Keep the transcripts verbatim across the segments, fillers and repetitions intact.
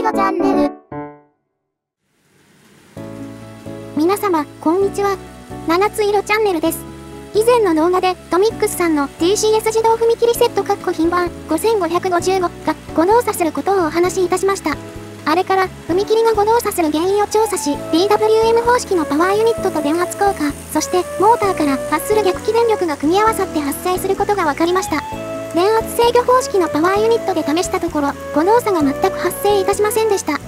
ードチャンネル。皆様、こんにちは。七つ色チャンネルです。以前の動画でトミックスさんの ティーシーエス 自動踏切セット（品番ごせんごひゃくごじゅうご）が誤動作することをお話しいたしました。あれから踏切が誤動作する原因を調査し、ピーダブリューエム 方式のパワーユニットと電圧効果、そしてモーターから発する逆起電力が組み合わさって発生することが分かりました。電圧制御方式のパワーユニットで試したところ、誤動作が全く発生いたしませんでした。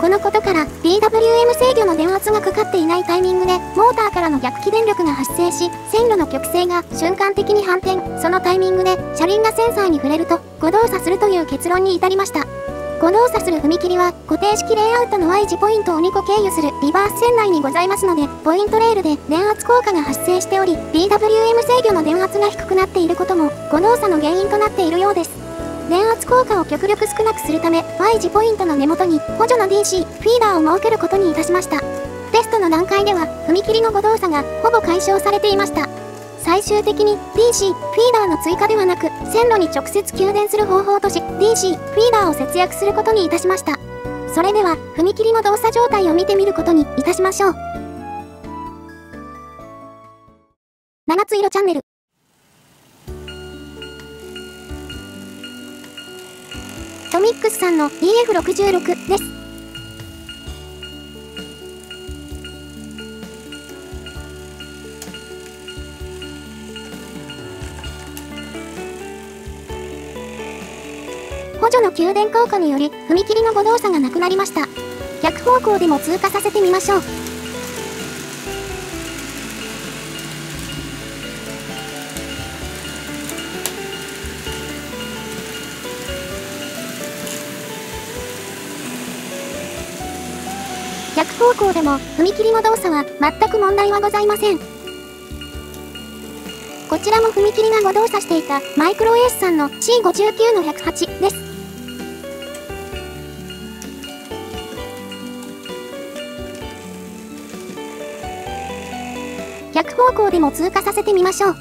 このことから、ピーダブリューエム 制御の電圧がかかっていないタイミングで、モーターからの逆起電力が発生し、線路の曲線が瞬間的に反転、そのタイミングで、車輪がセンサーに触れると、誤動作するという結論に至りました。誤動作する踏切は、固定式レイアウトの Y 字ポイントをにこ経由するリバース線内にございますので、ポイントレールで電圧効果が発生しており、ピーダブリューエム 制御の電圧が低くなっていることも、誤動作の原因となっているようです。電圧効果を極力少なくするため、Y 字ポイントの根元に補助の ディーシー、フィーダーを設けることにいたしました。テストの段階では、踏切の誤動作がほぼ解消されていました。最終的に ディーシー、フィーダーの追加ではなく、線路に直接給電する方法とし、ディーシー、フィーダーを節約することにいたしました。それでは、踏切の動作状態を見てみることにいたしましょう。七つ色チャンネル。トミックスさんの イーエフろくじゅうろく です。補助の給電効果により踏切の誤動作がなくなりました。逆方向でも通過させてみましょう。逆方向でも踏切の動作は全く問題はございません。こちらも踏切が誤動作していたマイクロエースさんの シーごじゅうきゅうのひゃくはち です。逆方向でも通過させてみましょう。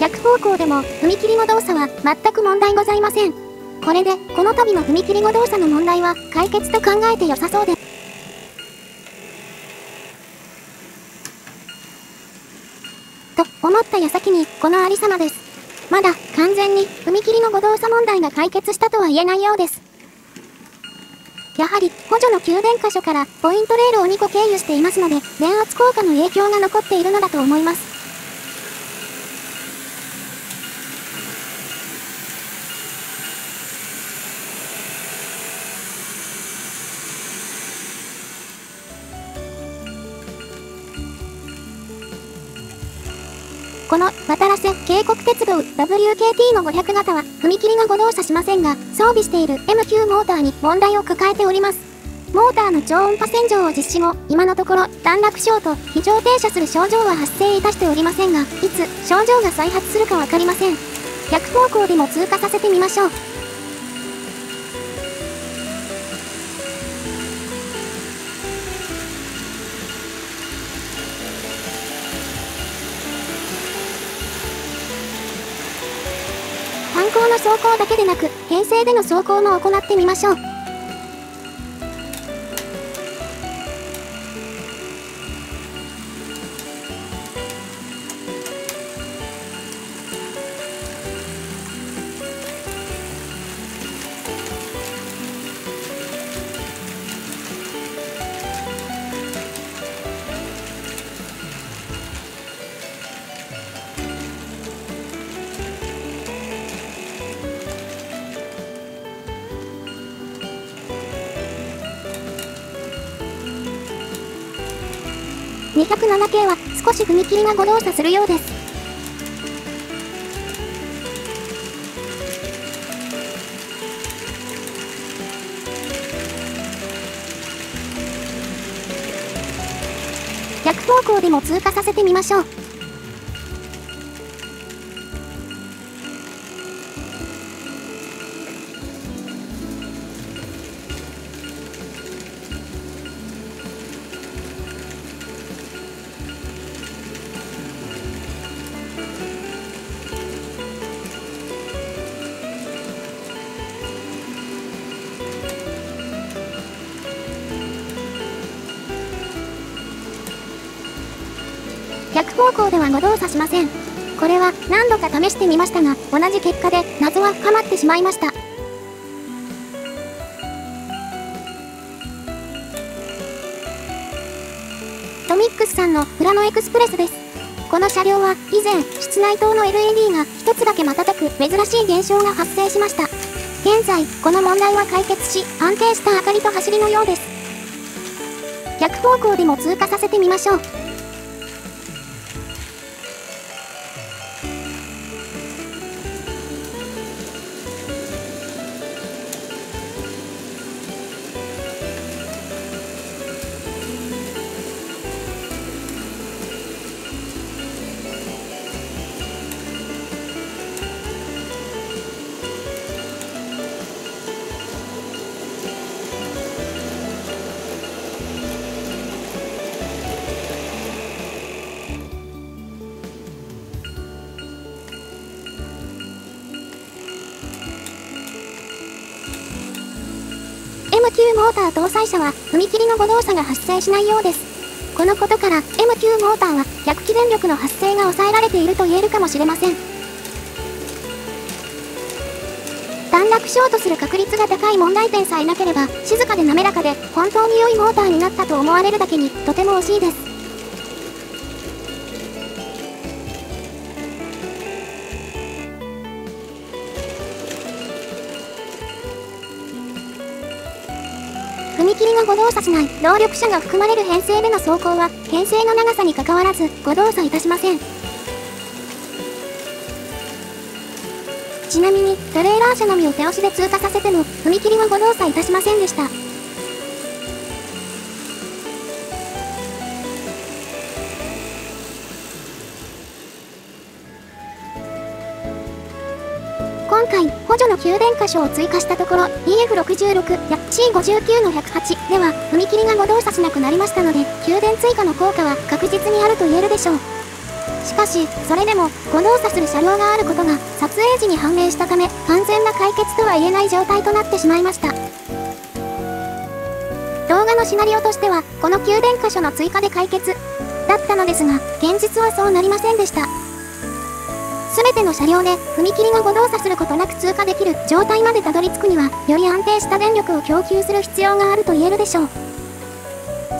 逆方向でも踏切の動作は全く問題ございません。これでこの度の踏切誤動作の問題は解決と考えて良さそうです。思った矢先に、この有様です。まだ、完全に、踏切の誤動作問題が解決したとは言えないようです。やはり、補助の給電箇所から、ポイントレールをにこ経由していますので、電圧効果の影響が残っているのだと思います。この、渡良瀬渓谷鉄道 ダブリューケーティーごひゃく 型は、踏切が誤動作しませんが、装備している エムきゅう モーターに問題を抱えております。モーターの超音波洗浄を実施後、今のところ、短絡症と非常停車する症状は発生いたしておりませんが、いつ、症状が再発するかわかりません。逆方向でも通過させてみましょう。走行だけでなく、編成での走行も行ってみましょう。にひゃくなな系は少し踏切が誤動作するようです。逆方向でも通過させてみましょう。航行では誤動作しません。これは何度か試してみましたが、同じ結果で謎は深まってしまいました。ドミックスさんの富良野エクスプレスです。この車両は以前、室内灯の エルイーディー が一つだけ瞬く珍しい現象が発生しました。現在、この問題は解決し、安定した明かりと走りのようです。逆方向でも通過させてみましょう。エムきゅう モーター搭載車は踏切の誤動作が発生しないようです。このことから エムきゅう モーターは逆起電力の発生が抑えられていると言えるかもしれません。短絡ショートする確率が高い問題点さえなければ、静かで滑らかで本当に良いモーターになったと思われるだけにとても惜しいです。踏切が誤動作しない動力車が含まれる編成での走行は、編成の長さにかかわらず誤動作いたしません。ちなみにトレーラー車のみを手押しで通過させても踏切は誤動作いたしませんでした。今回、補助の給電箇所を追加したところ、イーエフろくじゅうろく や シーごじゅうきゅう のひゃくはちでは、踏切が誤動作しなくなりましたので、給電追加の効果は確実にあると言えるでしょう。しかし、それでも、誤動作する車両があることが、撮影時に判明したため、完全な解決とは言えない状態となってしまいました。動画のシナリオとしては、この給電箇所の追加で解決、だったのですが、現実はそうなりませんでした。すべての車両で踏切が誤動作することなく通過できる状態までたどり着くには、より安定した電力を供給する必要があると言えるでしょう。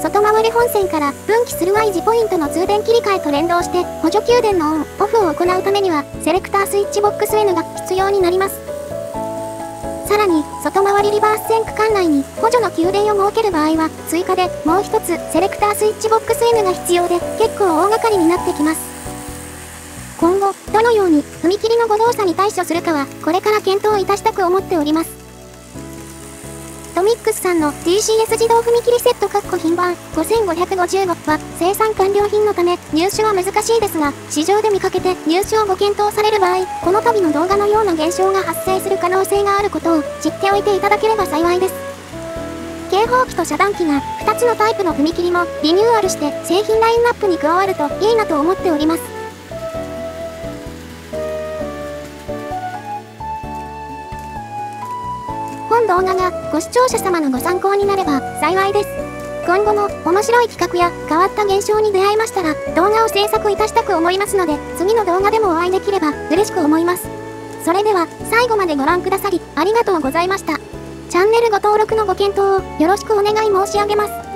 外回り本線から分岐する Y 字ポイントの通電切り替えと連動して、補助給電のオン・オフを行うためには、セレクタースイッチボックス エヌ が必要になります。さらに、外回りリバース線区間内に補助の給電を設ける場合は、追加でもう一つセレクタースイッチボックス エヌ が必要で、結構大掛かりになってきます。今後、どのように踏切の誤動作に対処するかは、これから検討いたしたく思っております。ドミックスさんの ティーシーエス 自動踏切セット（品番ごせんごひゃくごじゅうご）は生産完了品のため入手は難しいですが、市場で見かけて入手をご検討される場合、この度の動画のような現象が発生する可能性があることを知っておいていただければ幸いです。警報器と遮断機がふたつのタイプの踏切もリニューアルして製品ラインナップに加わるといいなと思っております。動画がご視聴者様のご参考になれば幸いです。今後も面白い企画や変わった現象に出会いましたら動画を制作いたしたく思いますので、次の動画でもお会いできれば嬉しく思います。それでは最後までご覧くださりありがとうございました。チャンネルご登録のご検討をよろしくお願い申し上げます。